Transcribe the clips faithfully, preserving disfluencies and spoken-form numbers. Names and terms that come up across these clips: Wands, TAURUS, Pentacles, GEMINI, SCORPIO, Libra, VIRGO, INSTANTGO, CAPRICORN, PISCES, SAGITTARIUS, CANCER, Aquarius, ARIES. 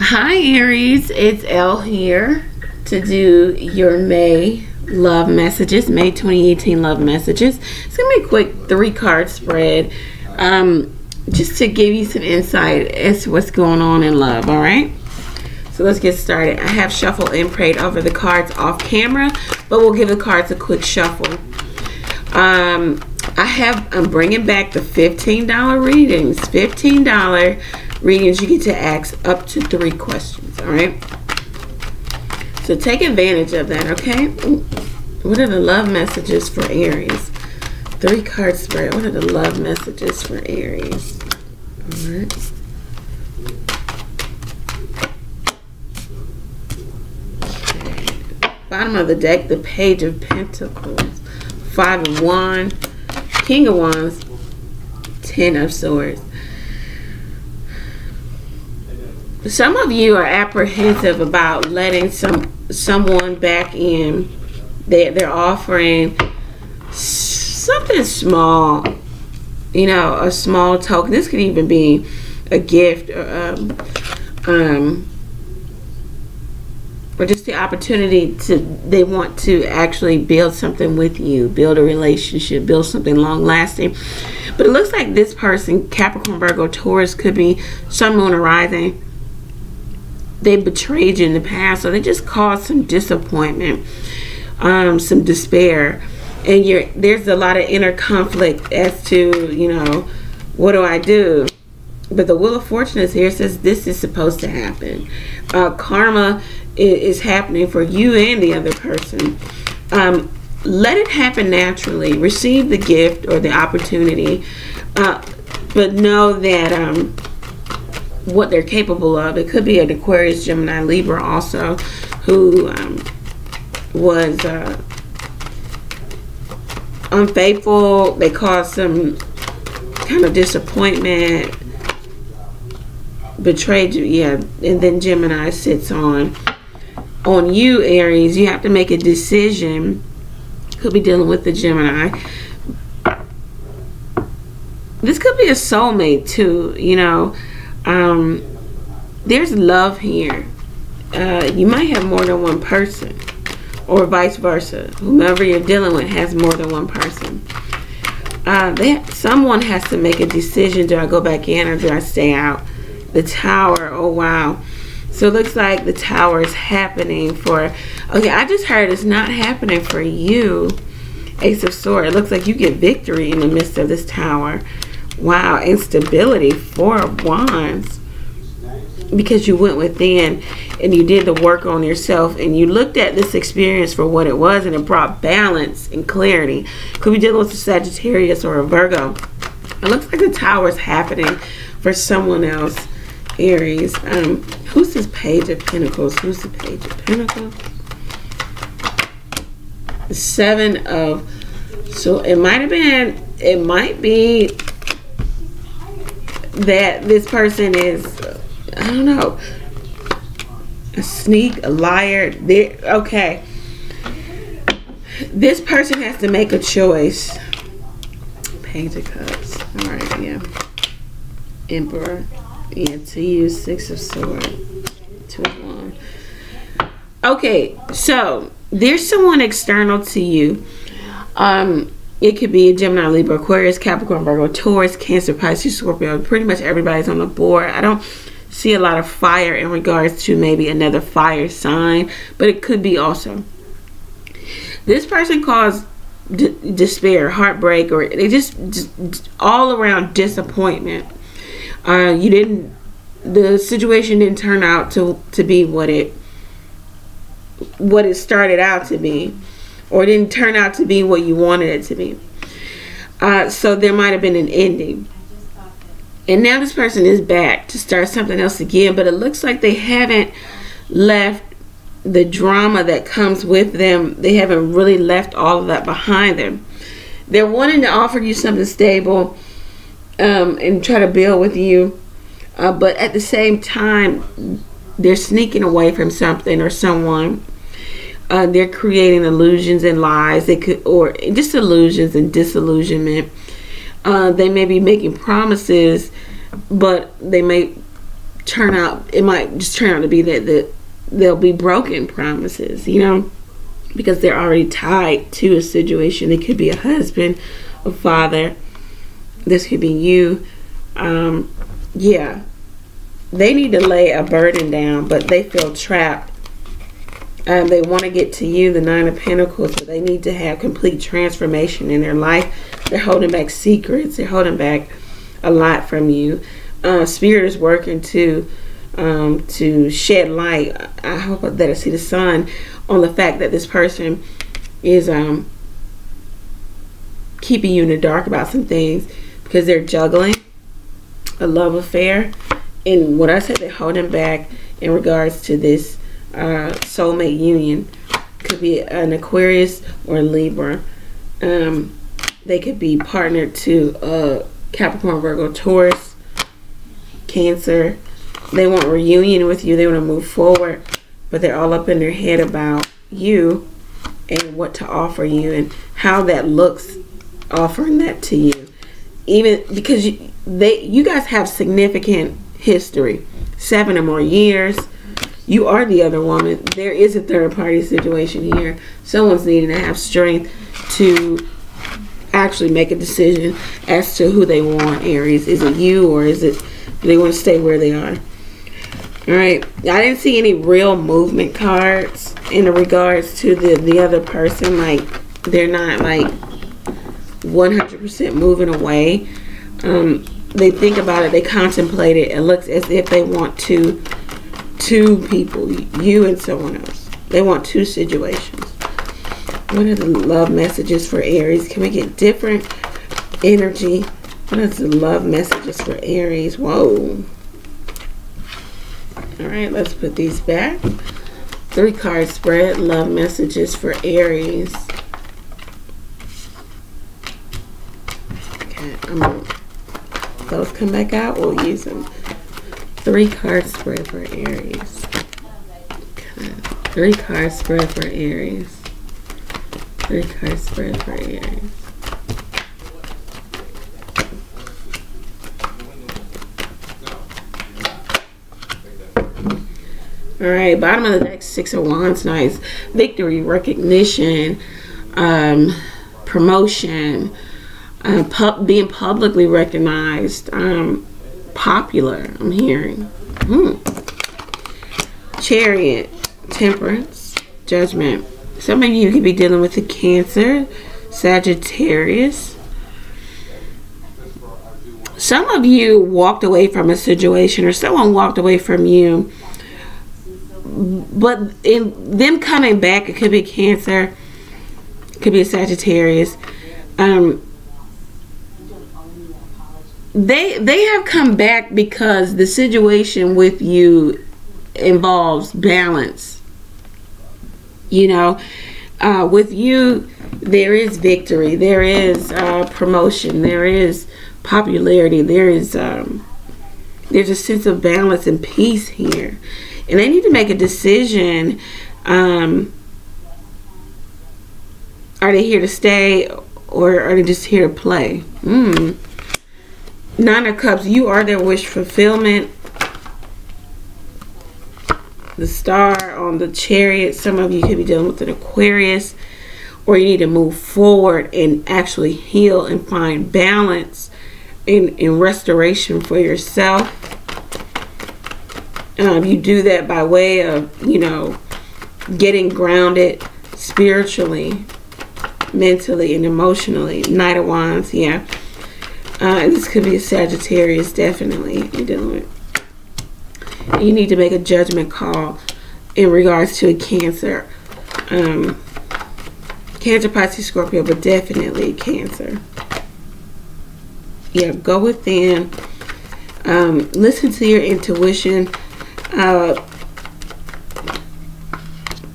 Hi Aries, it's Elle here to do your May love messages, May twenty eighteen love messages. It's going to be a quick three card spread um, just to give you some insight as to what's going on in love, alright? So let's get started. I have shuffled and prayed over the cards off camera, but we'll give the cards a quick shuffle. Um, I have, I'm bringing back the fifteen dollar readings. fifteen dollar readings, you get to ask up to three questions, all right? So take advantage of that, okay? Ooh, what are the love messages for Aries? Three card spread. What are the love messages for Aries? All right. Okay. Bottom of the deck, the Page of Pentacles, Five of Wands, King of Wands, Ten of Swords. Some of you are apprehensive about letting some someone back in. They, they're offering something small, you know, a small token. This could even be a gift or, um, um, or just the opportunity to, they want to actually build something with you, build a relationship, build something long lasting. But it looks like this person, Capricorn, Virgo, Taurus, could be Sun, Moon, or Rising. They betrayed you in the past, or they just caused some disappointment, um, some despair. And you're, there's a lot of inner conflict as to, you know, what do I do? But the Wheel of Fortune is here, says this is supposed to happen. Uh, karma is, is happening for you and the other person. Um, let it happen naturally. Receive the gift or the opportunity, uh, but know that um, what they're capable of. It could be an Aquarius, Gemini, Libra also, who um, was uh, unfaithful. They caused some kind of disappointment, betrayed you, yeah, and then Gemini sits on on you, Aries. You have to make a decision. Could be dealing with the Gemini. This could be a soulmate too, you know. Um, there's love here. Uh, you might have more than one person, or vice versa. Whomever you're dealing with has more than one person. Uh, they, someone has to make a decision. Do I go back in or do I stay out? The Tower, oh wow. So it looks like the Tower is happening for, okay, I just heard it's not happening for you. Ace of Swords. It looks like you get victory in the midst of this Tower. Wow, instability, Four of Wands, because you went within and you did the work on yourself and you looked at this experience for what it was, and it brought balance and clarity. Could be dealing with a Sagittarius or a Virgo. It looks like the Tower is happening for someone else, Aries. Um, who's this Page of Pentacles? Who's the Page of Pentacles? Seven of, so it might have been, it might be that this person is, I don't know, a sneak, a liar. They're, okay. This person has to make a choice. Page of Cups. All right, yeah. Emperor. Yeah, to you, Six of Swords. Two of Wands. Okay, so there's someone external to you. Um... It could be Gemini, Libra, Aquarius, Capricorn, Virgo, Taurus, Cancer, Pisces, Scorpio. Pretty much everybody's on the board. I don't see a lot of fire in regards to maybe another fire sign, but it could be also. This person caused d despair, heartbreak, or they just, just all around disappointment. Uh, you didn't, the situation didn't turn out to, to be what it, what it started out to be. Or it didn't turn out to be what you wanted it to be. Uh, so there might have been an ending. And now this person is back to start something else again. But it looks like they haven't left the drama that comes with them. They haven't really left all of that behind them. They're wanting to offer you something stable um, and try to build with you. Uh, but at the same time, they're sneaking away from something or someone. Uh, they're creating illusions and lies. They could, or just illusions and disillusionment. Uh, they may be making promises, but they may turn out, it might just turn out to be that, that there'll be broken promises, you know, because they're already tied to a situation. It could be a husband, a father. This could be you. Um, yeah. They need to lay a burden down, but they feel trapped. Um, they want to get to you, the Nine of Pentacles, but they need to have complete transformation in their life. They're holding back secrets. They're holding back a lot from you. Uh, Spirit is working to, um, to shed light. I hope that I see the sun on the fact that this person is um, keeping you in the dark about some things because they're juggling a love affair. And what I said, they're holding back in regards to this uh, soulmate union. Could be an Aquarius or a Libra. Um, they could be partnered to uh, Capricorn, Virgo, Taurus, Cancer. They want reunion with you. They want to move forward. But they're all up in their head about you and what to offer you and how that looks offering that to you. Even because you, they, you guys have significant history, seven or more years. You are the other woman. There is a third party situation here. Someone's needing to have strength to actually make a decision as to who they want. Aries, is it you or is it do they want to stay where they are? All right, I didn't see any real movement cards in regards to the the other person. Like they're not like one hundred percent moving away. um They think about it, they contemplate it, and looks as if they want to two people, you and someone else. They want two situations. What are the love messages for Aries? Can we get different energy? What are the love messages for Aries? Whoa. All right, let's put these back. Three card spread, love messages for Aries. Okay, I'm going to those come back out, we'll use them. Three card spread for Aries. Okay. Three card spread for Aries. Three card spread for Aries. All right, bottom of the deck, Six of Wands. Nice. Victory, recognition, um, promotion. Uh, pub being publicly recognized, um, popular, I'm hearing. Hmm. Chariot, Temperance, Judgment. Some of you could be dealing with the Cancer, Sagittarius. Some of you walked away from a situation or someone walked away from you, but in them coming back, it could be Cancer, could be a Sagittarius. Um, They they have come back because the situation with you involves balance. You know, uh, with you, there is victory, there is uh, promotion, there is popularity, there is um, there's a sense of balance and peace here, and they need to make a decision. Um, are they here to stay, or are they just here to play? Hmm. Nine of Cups, you are their wish fulfillment. The Star on the Chariot. Some of you could be dealing with an Aquarius, or you need to move forward and actually heal and find balance in, in restoration for yourself. Um, you do that by way of, you know, getting grounded spiritually, mentally, and emotionally. Knight of Wands, yeah. Uh, this could be a Sagittarius, definitely. You're dealing with. You need to make a judgment call in regards to a Cancer. Um, cancer, Pisces, Scorpio, but definitely Cancer. Yeah, go within. Um, listen to your intuition. Uh,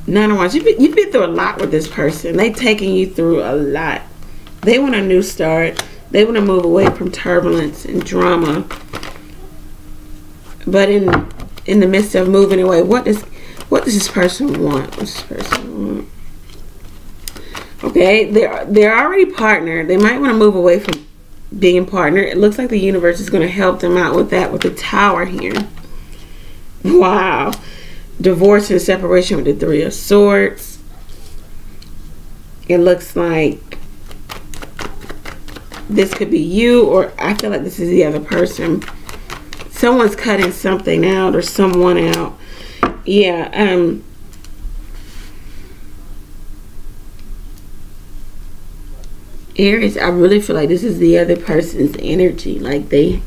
Nine of Wands, you've been, you've been through a lot with this person. They've taken you through a lot. They want a new start. They want to move away from turbulence and drama. But in in the midst of moving away, what does what does this person want? What's this person want? Okay, they're they're already partnered. They might want to move away from being partnered. It looks like the universe is going to help them out with that with the Tower here. Wow. Divorce and separation with the Three of Swords. It looks like this could be you, or I feel like this is the other person. Someone's cutting something out or someone out. Yeah. Um. Aries, I really feel like this is the other person's energy. Like they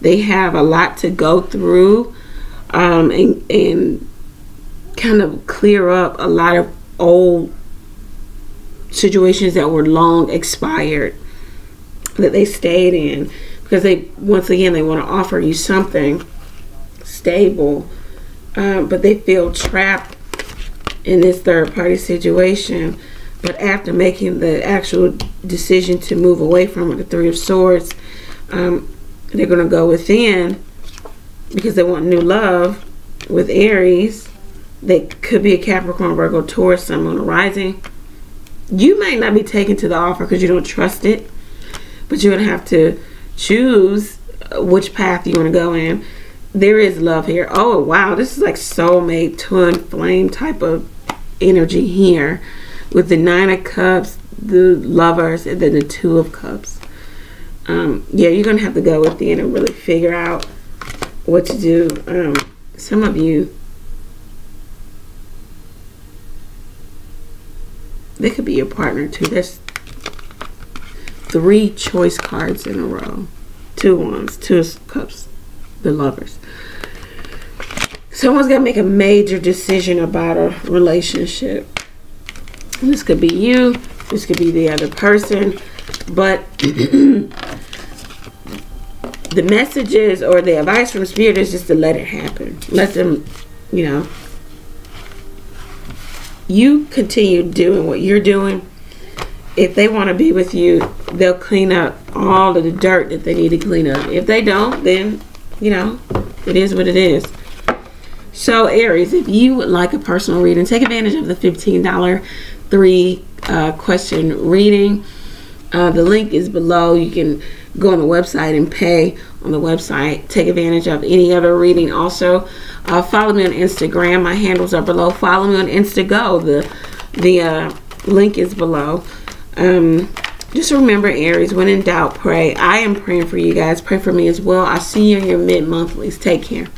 they have a lot to go through, um, and, and kind of clear up a lot of old situations that were long expired that they stayed in, because they, once again, they want to offer you something stable, um, but they feel trapped in this third party situation. But after making the actual decision to move away from the Three of Swords, um, they're going to go within because they want new love with Aries. They could be a Capricorn, Virgo, Taurus, Sun, Moon, Rising. You might not be taken to the offer because you don't trust it, but you're going to have to choose which path you want to go in. There is love here. Oh, wow. This is like soulmate, twin flame type of energy here, with the Nine of Cups, the Lovers, and then the Two of Cups. Um, yeah, you're going to have to go within and really figure out what to do. Um, some of you, they could be your partner too. There's three choice cards in a row. Two Wands, Two of Cups, the Lovers. Someone's got to make a major decision about a relationship. This could be you, this could be the other person, but the messages or the advice from Spirit is just to let it happen. Let them, you know, you continue doing what you're doing. If they want to be with you, they'll clean up all of the dirt that they need to clean up. If they don't, then, you know, it is what it is. So Aries, if you would like a personal reading, take advantage of the fifteen dollar three uh, question reading. Uh, the link is below. You can go on the website and pay on the website. Take advantage of any other reading. Also, uh, follow me on Instagram. My handles are below. Follow me on Instago. The the uh, link is below. Um, just remember, Aries, when in doubt, pray. I am praying for you guys. Pray for me as well. I'll see you in your mid-monthlies. Take care.